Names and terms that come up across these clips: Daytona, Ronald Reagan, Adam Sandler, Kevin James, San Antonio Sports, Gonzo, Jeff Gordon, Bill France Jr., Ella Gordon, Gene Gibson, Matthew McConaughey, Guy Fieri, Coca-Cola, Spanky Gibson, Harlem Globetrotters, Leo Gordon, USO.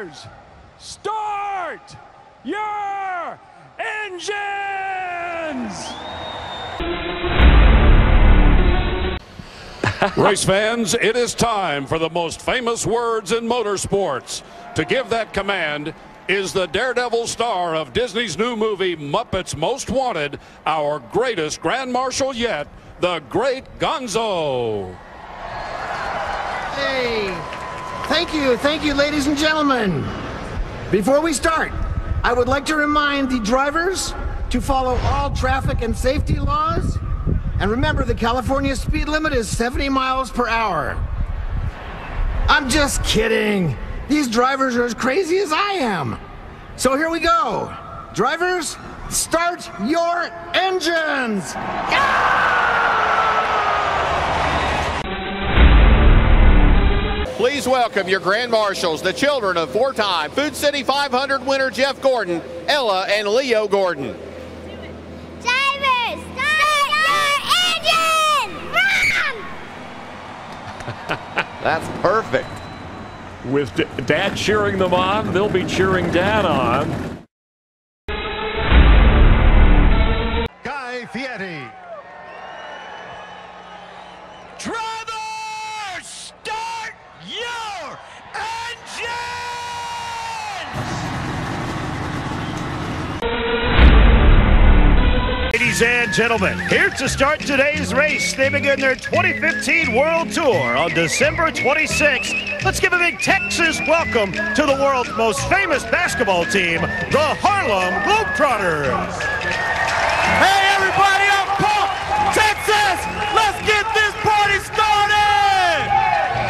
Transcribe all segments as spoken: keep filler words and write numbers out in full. Globetrotters, start your engines! Race fans, it is time for the most famous words in motorsports. To give that command is the daredevil star of Disney's new movie, Muppets Most Wanted, our greatest Grand Marshal yet, the great Gonzo. Hey, thank you, thank you, ladies and gentlemen. Before we start, I would like to remind the drivers to follow all traffic and safety laws. And remember, the California speed limit is seventy miles per hour. I'm just kidding. These drivers are as crazy as I am. So here we go. Drivers, start your engines. Yeah! Please welcome your Grand Marshals, the children of four-time Food City five hundred winner Jeff Gordon, Ella and Leo Gordon. Drivers, start your engines. Run! That's perfect. With Dad cheering them on, they'll be cheering Dad on. Guy Fieri. Drivers, start your engines! Ladies and gentlemen, here to start today's race, they begin their twenty fifteen World Tour on December twenty-sixth. Let's give a big Texas welcome to the world's most famous basketball team, the Harlem Globetrotters. Hey everybody, I'm pumped! Texas, let's get this party started!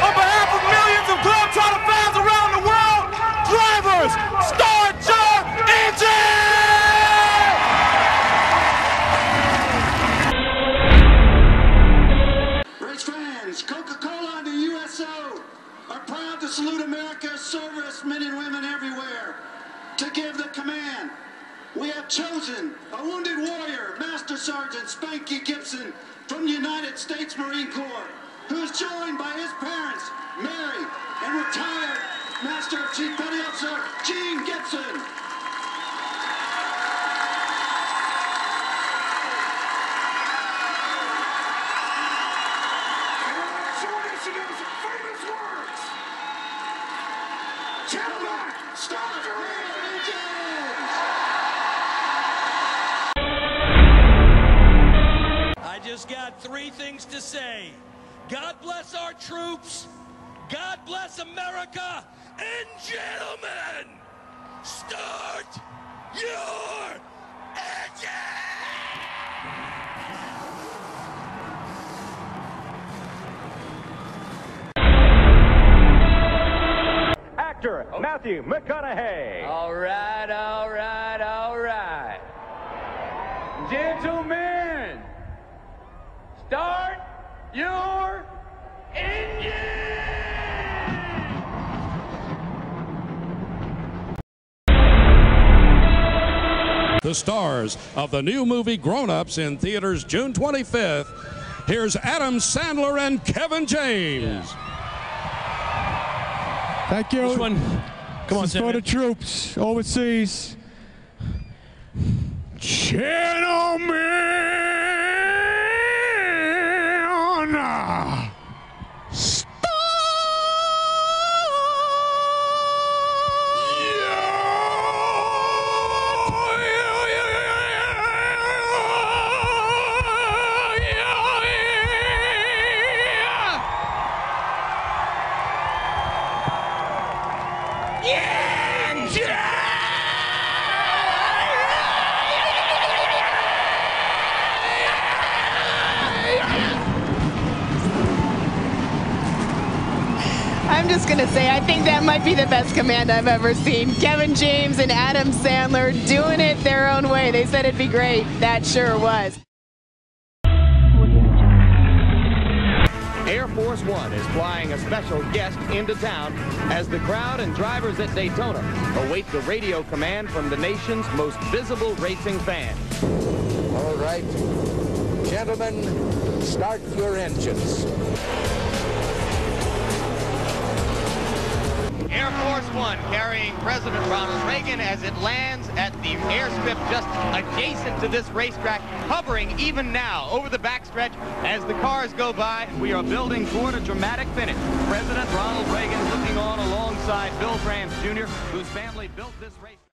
On behalf of millions of Globetrotter fans around the world, drivers, start your engines! Race fans, Coca-Cola to U S O. Are proud to salute America's servicemen and women everywhere. To give the command, we have chosen a wounded warrior, Master Sergeant Spanky Gibson from the United States Marine Corps, who is joined by his parents, Mary, and retired Master of Chief Petty Officer Gene Gibson. I just got three things to say. God bless our troops, God bless America, and gentlemen, start your engines! Matthew McConaughey. All right, all right, all right. Gentlemen, start your engine! The stars of the new movie Grown-Ups in theaters June twenty-fifth. Here's Adam Sandler and Kevin James. Yeah. Thank you. This one. Come on, for the troops overseas. Gentlemen, I'm just gonna say, I think that might be the best command I've ever seen. Kevin James and Adam Sandler doing it their own way. They said it'd be great. That sure was. Air Force One is flying a special guest into town as the crowd and drivers at Daytona await the radio command from the nation's most visible racing fan. All right, gentlemen, start your engines. Air Force Force One carrying President Ronald Reagan as it lands at the airstrip just adjacent to this racetrack, hovering even now over the backstretch as the cars go by. We are building toward a dramatic finish. President Ronald Reagan looking on alongside Bill France Junior, whose family built this race.